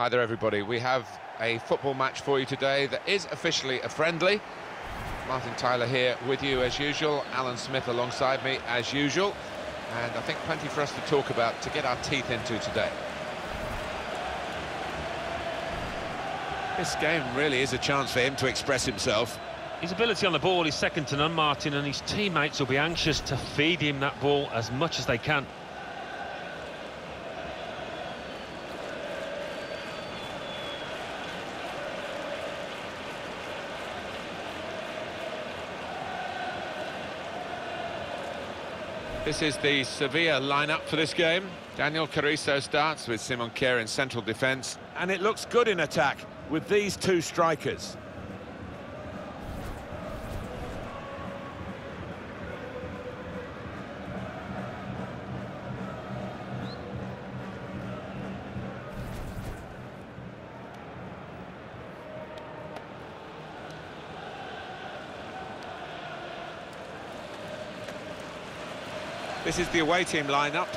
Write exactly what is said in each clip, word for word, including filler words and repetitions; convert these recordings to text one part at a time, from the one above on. Hi there, everybody. We have a football match for you today that is officially a friendly. Martin Tyler here with you as usual, Alan Smith alongside me as usual, and I think plenty for us to talk about, to get our teeth into today. This game really is a chance for him to express himself. His ability on the ball is second to none, Martin, and his teammates will be anxious to feed him that ball as much as they can. This is the Sevilla lineup for this game. Daniel Carrizo starts with Simon Kjær in central defence. And it looks good in attack with these two strikers. This is the away team lineup.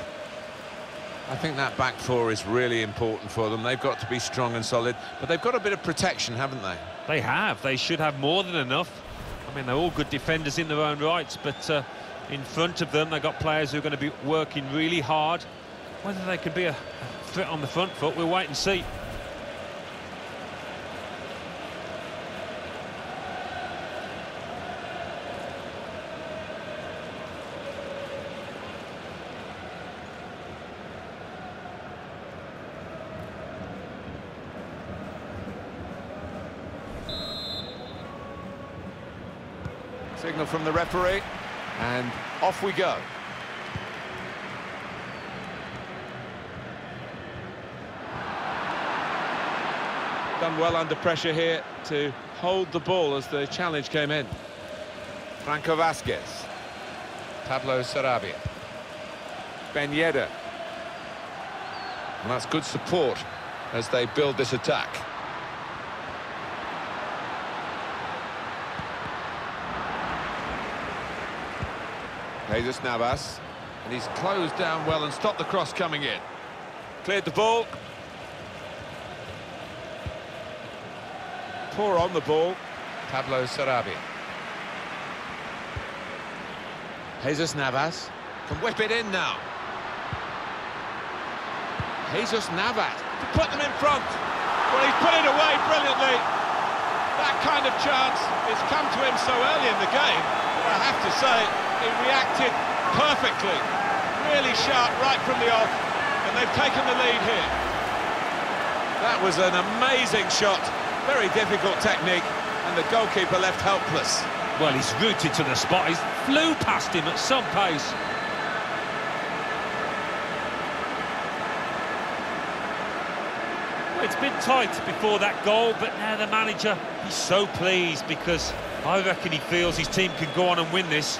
I think that back four is really important for them. They've got to be strong and solid, but they've got a bit of protection, haven't they? They have. They should have more than enough. I mean, they're all good defenders in their own rights, but uh, in front of them, they've got players who are going to be working really hard. Whether they can be a threat on the front foot, we'll wait and see. Signal from the referee, and off we go. Done well under pressure here to hold the ball as the challenge came in. Franco Vásquez. Pablo Sarabia. Ben Yedder. And that's good support as they build this attack. Jesus Navas, and he's closed down well and stopped the cross coming in. Cleared the ball. Poor on the ball. Pablo Sarabia. Jesus Navas can whip it in now. Jesus Navas to put them in front. Well, he's put it away brilliantly. That kind of chance has come to him so early in the game, I have to say. He reacted perfectly, really sharp right from the off, and they've taken the lead here. That was an amazing shot, very difficult technique, and the goalkeeper left helpless. Well, he's rooted to the spot, he flew past him at some pace. Well, it's been tight before that goal, but now the manager, he's so pleased, because I reckon he feels his team can go on and win this.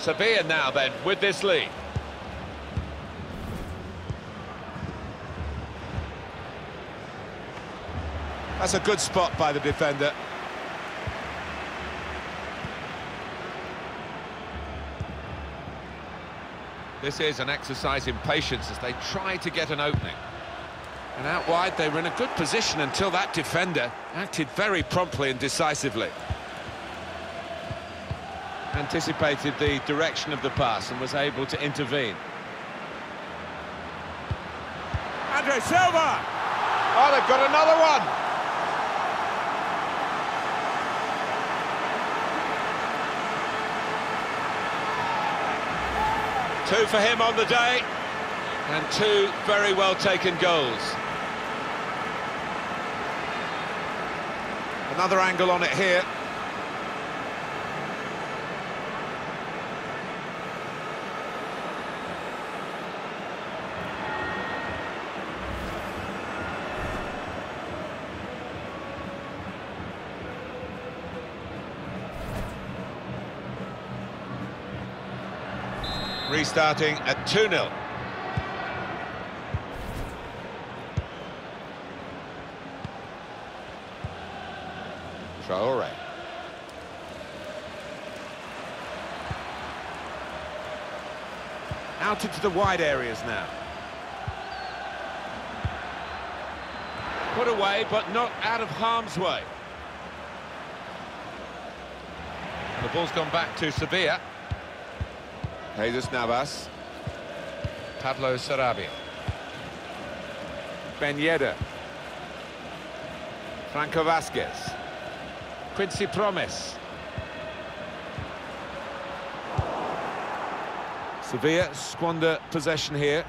Sevilla now, then, with this lead. That's a good spot by the defender. This is an exercise in patience as they try to get an opening. And out wide, they were in a good position until that defender acted very promptly and decisively. Anticipated the direction of the pass and was able to intervene. Andre Silva! Oh, they've got another one! Two for him on the day, and two very well taken goals. Another angle on it here. Restarting at two nil. Traore. Out into the wide areas now. Put away, but not out of harm's way. And the ball's gone back to Sevilla. Jesus Navas. Pablo Sarabia. Ben Yedder. Franco Vásquez. Quincy Promes. Sevilla squander possession here.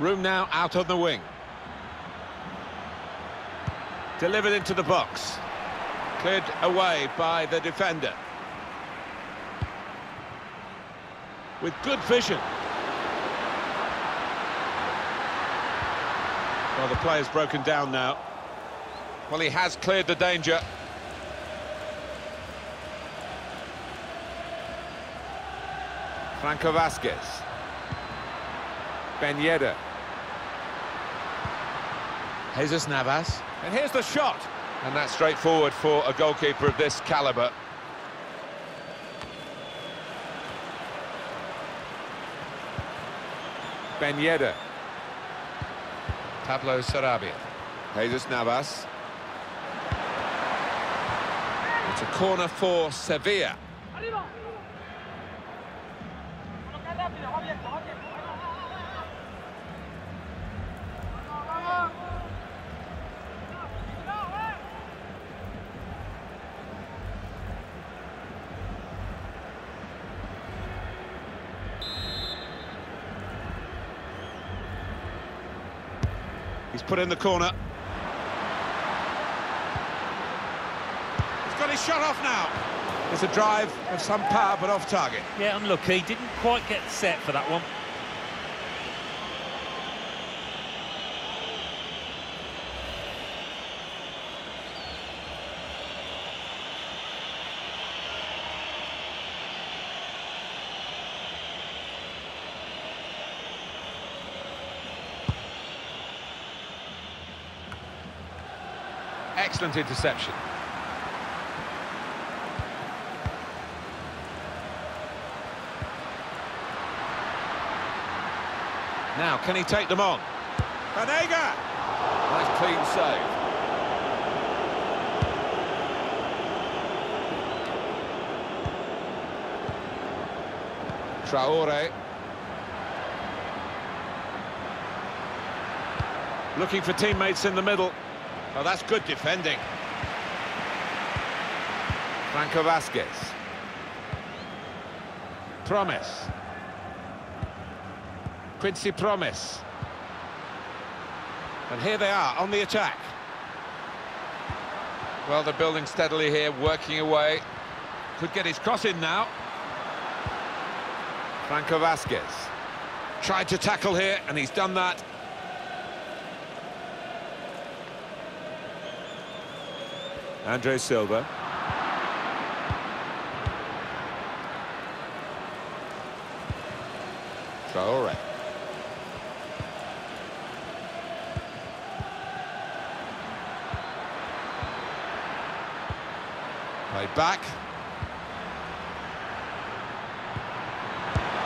Room now out on the wing. Delivered into the box. Cleared away by the defender. With good vision. Well, the player's broken down now. Well, he has cleared the danger. Franco Vásquez. Ben Yedder. Jesus Navas. And here's the shot. And that's straightforward for a goalkeeper of this calibre. Ben Yedder. Pablo Sarabia. Jesus Navas. It's a corner for Sevilla. He's put in the corner. He's got his shot off now. It's a drive of some power, but off target. Yeah, unlucky. Didn't quite get set for that one. Excellent interception. Now, can he take them on? Banega! Nice clean save. Traore. Looking for teammates in the middle. Oh, that's good defending. Franco Vásquez. Promes. Quincy Promes. And here they are on the attack. Well, they're building steadily here, working away. Could get his cross in now. Franco Vásquez. Tried to tackle here, and he's done that. Andre Silva. Traore. Right back.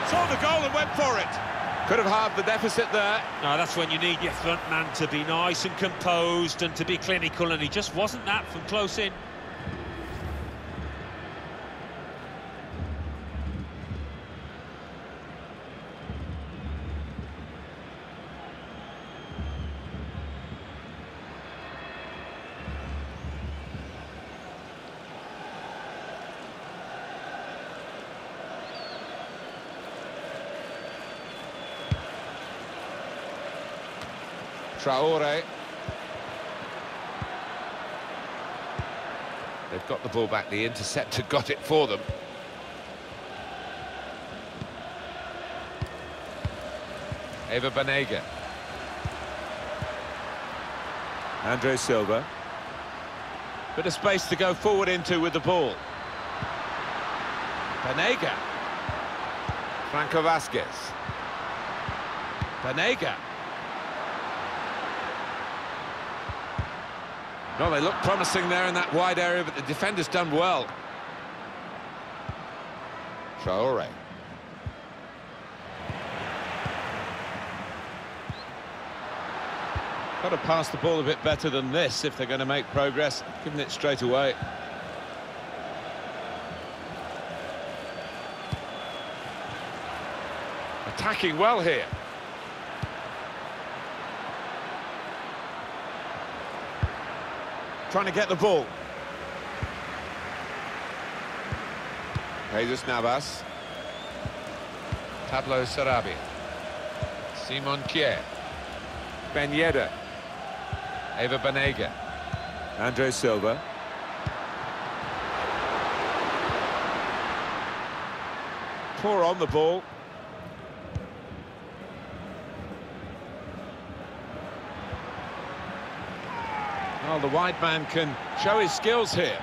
Saw the goal and went for it. Could have halved the deficit there. No, that's when you need your front man to be nice and composed and to be clinical, and he just wasn't that from close in. Traore. They've got the ball back. The interceptor got it for them. Eva Banega. Andre Silva. Bit of space to go forward into with the ball. Banega. Franco Vásquez. Banega. Well, they look promising there in that wide area, but the defender's done well. Traore. Got to pass the ball a bit better than this if they're going to make progress. Giving it straight away. Attacking well here. Trying to get the ball. Jesus Navas. Pablo Sarabia. Simon Kjær. Ben Yedder. Eva Banega. Andre Silva. Poor on the ball. Well, the wide man can show his skills here.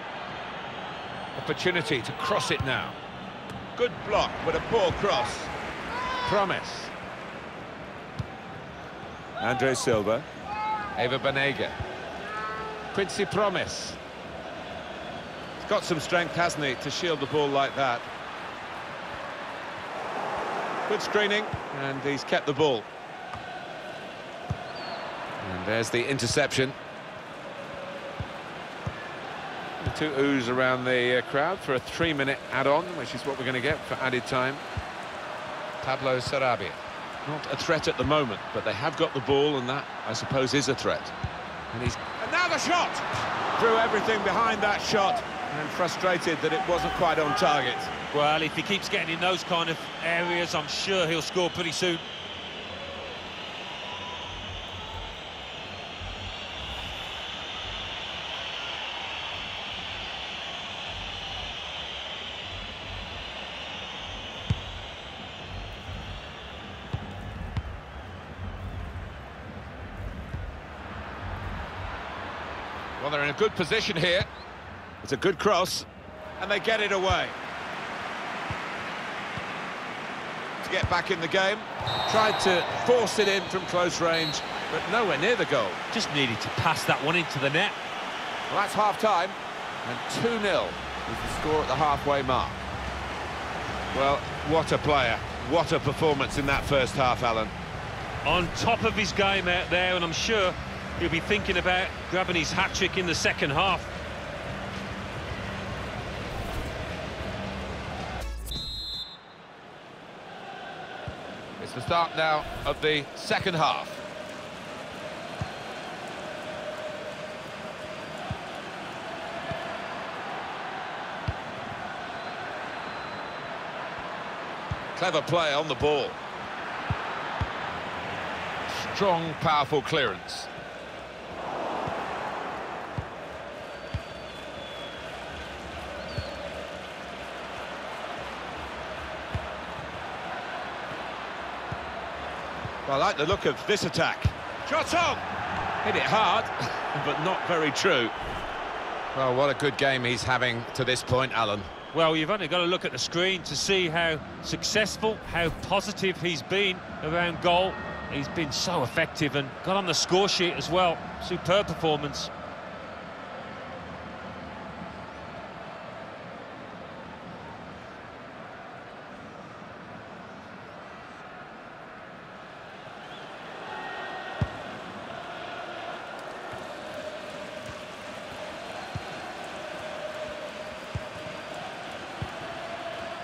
Opportunity to cross it now. Good block, but a poor cross. Promes. Andre Silva. Eva Banega. Quincy Promes. He's got some strength, hasn't he, to shield the ball like that. Good screening, and he's kept the ball. And there's the interception. Two oohs around the uh, crowd for a three-minute add-on, which is what we're going to get for added time. Pablo Sarabia. Not a threat at the moment, but they have got the ball, and that, I suppose, is a threat. And he's... And now the shot! Threw everything behind that shot, and frustrated that it wasn't quite on target. Well, if he keeps getting in those kind of areas, I'm sure he'll score pretty soon. Well, they're in a good position here. It's a good cross, and they get it away. To get back in the game, tried to force it in from close range, but nowhere near the goal. Just needed to pass that one into the net. Well, that's half-time, and two nil is the score at the halfway mark. Well, what a player, what a performance in that first half, Alan. On top of his game out there, and I'm sure he'll be thinking about grabbing his hat-trick in the second half. It's the start now of the second half. Clever play on the ball. Strong, powerful clearance. I like the look of this attack. Shot on! Hit it hard, but not very true. Well, what a good game he's having to this point, Alan. Well, you've only got to look at the screen to see how successful, how positive he's been around goal. He's been so effective and got on the score sheet as well. Superb performance.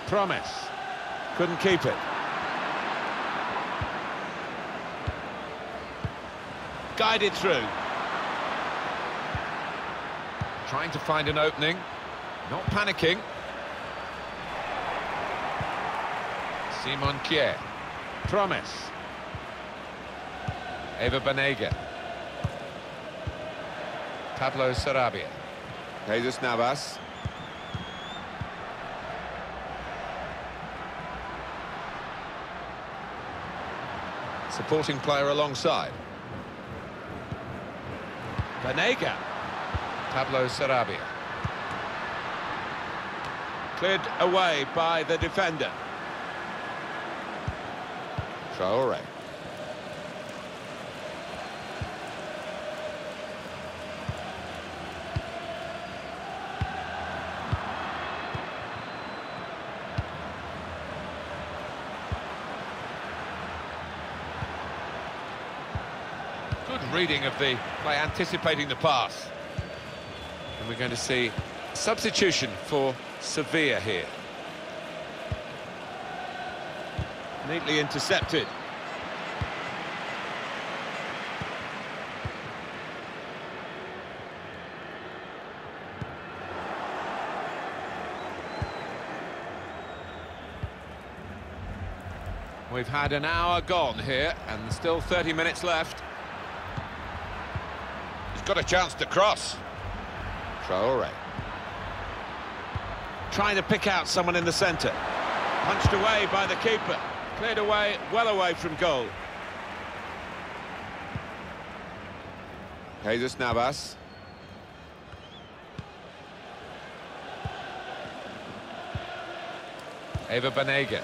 Promes. Couldn't keep it. Guided through. Trying to find an opening. Not panicking. Simon Kjær. Promes. Eva Banega. Pablo Sarabia. Jesus Navas. Supporting player alongside. Banega. Pablo Sarabia. Cleared away by the defender. Traore. good reading of the play, anticipating the pass. And we're going to see substitution for Sevilla here. Neatly intercepted. We've had an hour gone here, and still thirty minutes left. He's got a chance to cross. Traore. Trying to pick out someone in the centre. Punched away by the keeper. Cleared away, well away from goal. Jesus Navas. Eva Banega.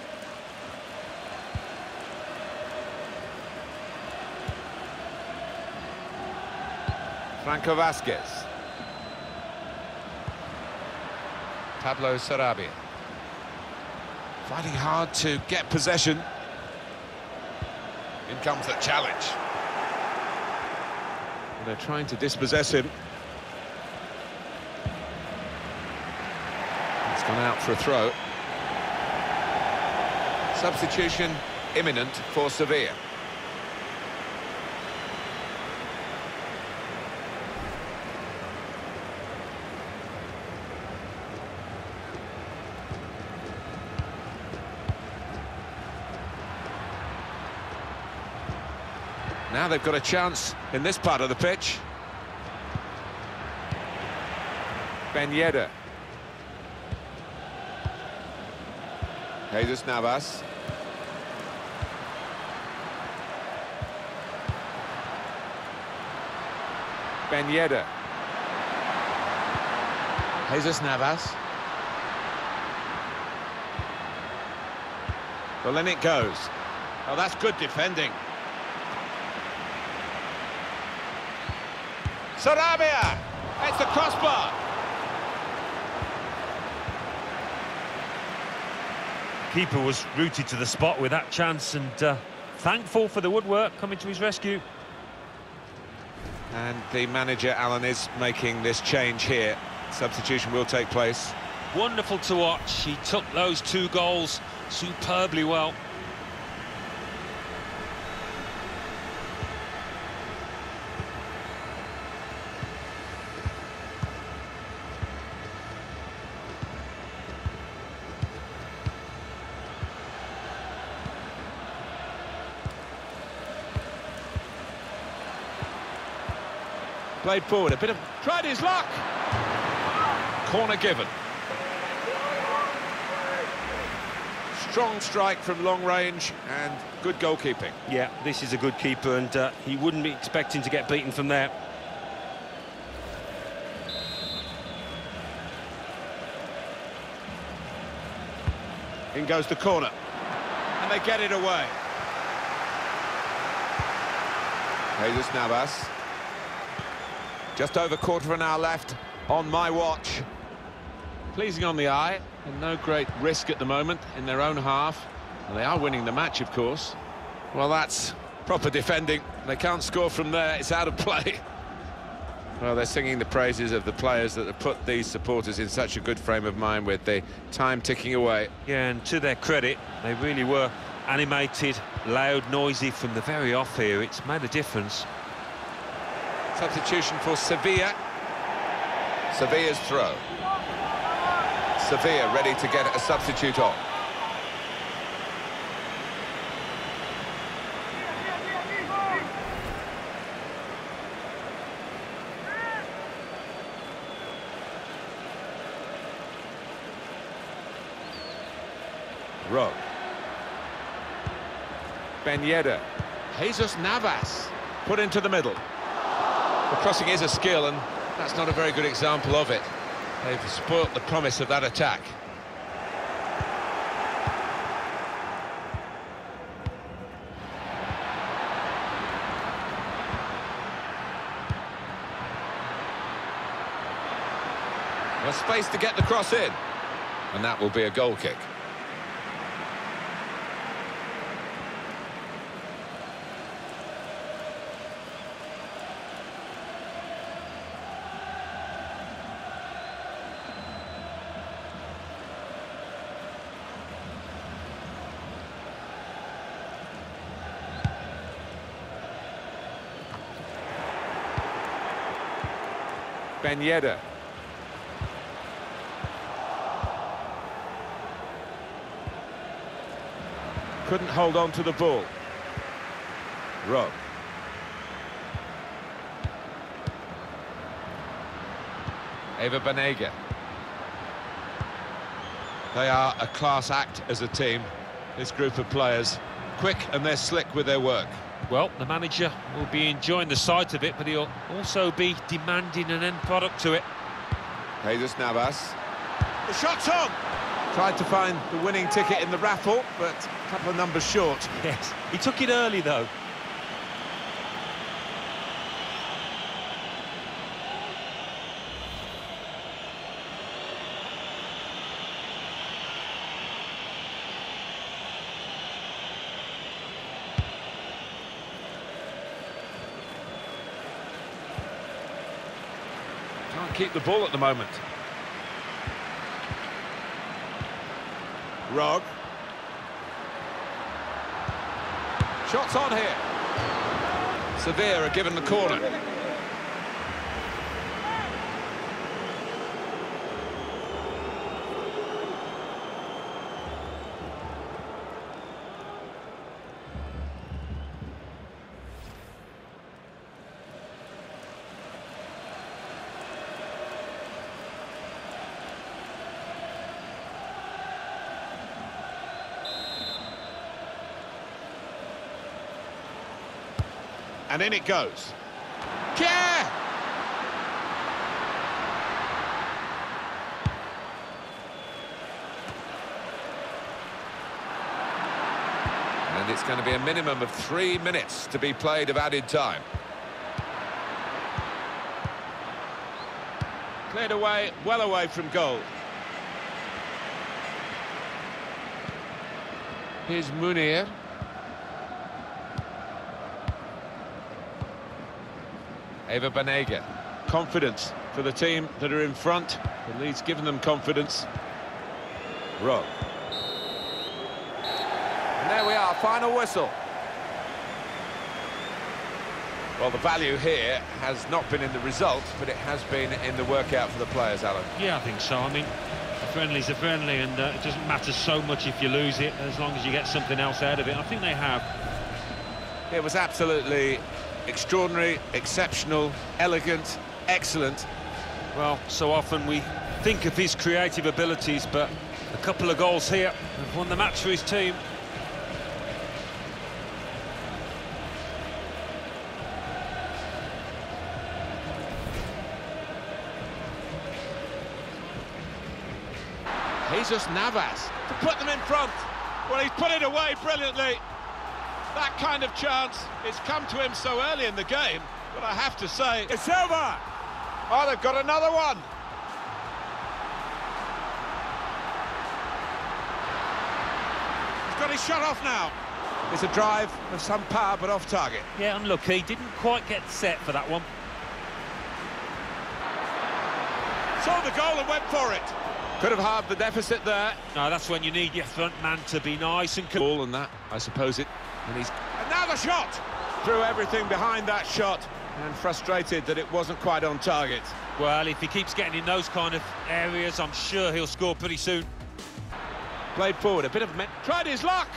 Franco Vásquez. Pablo Sarabia. Fighting hard to get possession. In comes the challenge. And they're trying to dispossess him. It's gone out for a throw. Substitution imminent for Sevilla. Now they've got a chance in this part of the pitch. Ben Yedder. Jesus Navas. Ben Yedder. Jesus Navas. Well, in it goes. Oh, that's good defending. Sarabia! It's the crossbar! Keeper was rooted to the spot with that chance, and uh, thankful for the woodwork coming to his rescue. And the manager, Alan, is making this change here. Substitution will take place. Wonderful to watch. He took those two goals superbly well. Played forward, a bit of... tried his luck! Corner given. Strong strike from long range and good goalkeeping. Yeah, this is a good keeper, and uh, he wouldn't be expecting to get beaten from there. In goes the corner. And they get it away. Jesus Navas. Just over a quarter of an hour left on my watch. Pleasing on the eye, and no great risk at the moment in their own half. And they are winning the match, of course. Well, that's proper defending. They can't score from there, it's out of play. Well, they're singing the praises of the players that have put these supporters in such a good frame of mind with the time ticking away. Yeah, and to their credit, they really were animated, loud, noisy from the very off here. It's made a difference. Substitution for Sevilla. Sevilla's throw. Sevilla ready to get a substitute on. Rowe. Ben Yedder. Jesus Navas put into the middle. The crossing is a skill, and that's not a very good example of it. They've spoilt the promise of that attack. There's space to get the cross in, and that will be a goal kick. Ben Yedder. Couldn't hold on to the ball. Rob. Eva Banega. They are a class act as a team, this group of players. Quick, and they're slick with their work. Well, the manager will be enjoying the sight of it, but he'll also be demanding an end product to it. Jesus Navas. The shot's on! Tried to find the winning ticket in the raffle, but a couple of numbers short. Yes, he took it early, though. Can't keep the ball at the moment. Rog. Shots on here. Sevilla are given the corner. And in it goes. Kjær! And it's going to be a minimum of three minutes to be played of added time. Cleared away, well away from goal. Here's Munir. Eva Banega. Confidence for the team that are in front. The lead's given them confidence. Rob. And there we are, final whistle. Well, the value here has not been in the result, but it has been in the workout for the players, Alan. Yeah, I think so. I mean, a friendly's a friendly, and uh, it doesn't matter so much if you lose it, as long as you get something else out of it. I think they have. It was absolutely extraordinary, exceptional, elegant, excellent. Well, so often we think of his creative abilities, but a couple of goals here have won the match for his team. Jesus Navas to put them in front. Well, he's put it away brilliantly. That kind of chance has come to him so early in the game, but I have to say, it's Silva! Oh, they've got another one! He's got his shot off now. It's a drive of some power, but off target. Yeah, unlucky. Didn't quite get set for that one. Saw the goal and went for it. Could have halved the deficit there. No, that's when you need your front man to be nice and cool. And that, I suppose it. And he's another shot. Threw everything behind that shot, and frustrated that it wasn't quite on target. Well, if he keeps getting in those kind of areas, I'm sure he'll score pretty soon. Played forward, a bit of men. Tried his luck.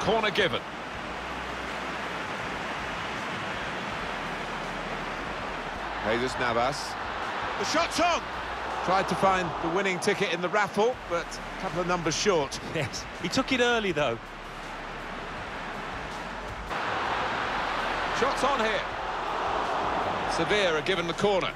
Corner given. Jesus Navas. The shot's on. Tried to find the winning ticket in the raffle, but a couple of numbers short. Yes, he took it early, though. Shots on here. Sevilla are given the corner.